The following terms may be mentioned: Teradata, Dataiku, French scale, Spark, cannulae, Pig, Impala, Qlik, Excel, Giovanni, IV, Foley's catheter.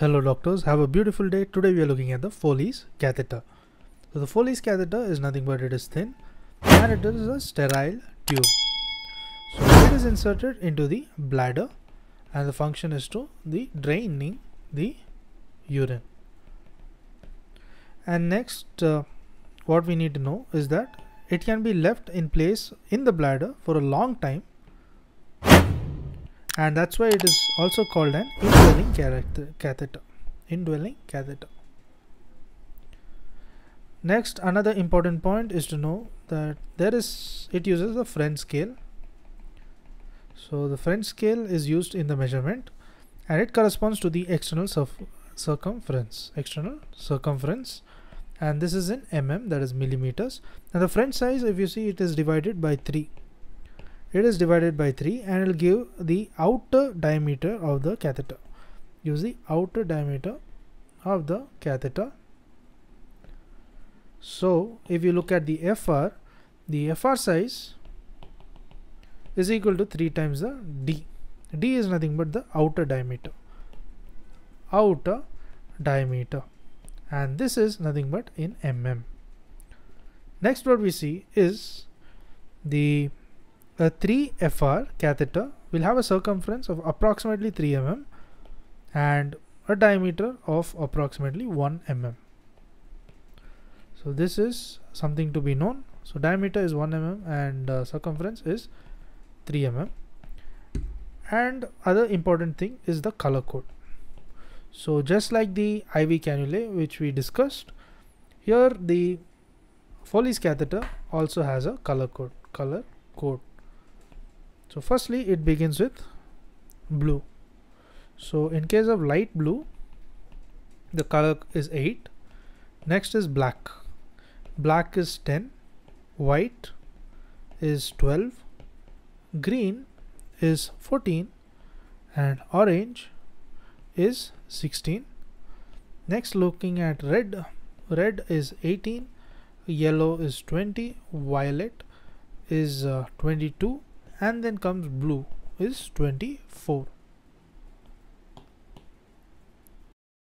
Hello doctors, have a beautiful day. Today we are looking at the Foley's catheter. So the Foley's catheter is nothing but it is thin and it is a sterile tube. So it is inserted into the bladder and the function is to draining the urine. And next what we need to know is that it can be left in place in the bladder for a long time, and that's why it is also called an indwelling catheter. Next, another important point is to know that it uses the French scale. So the French scale is used in the measurement and it corresponds to the external circumference, and this is in mm, that is millimeters. And the French size, if you see, it is divided by 3. It is divided by 3 and it will give the outer diameter of the catheter. Use the outer diameter of the catheter. So if you look at the FR size is equal to 3 times the D. D is nothing but the outer diameter. Outer diameter. And this is nothing but in mm. Next what we see is the 3FR catheter will have a circumference of approximately 3 mm and a diameter of approximately 1 mm. So this is something to be known. So diameter is 1 mm and circumference is 3 mm. And other important thing is the color code. So just like the IV cannulae which we discussed, here the Foley's catheter also has a color code. So firstly it begins with blue. So in case of light blue the color is 8. Next is black. Black is 10. White is 12. Green is 14. And orange is 16. Next, looking at red. Red is 18. Yellow is 20. Violet is 22. And then comes blue is 24.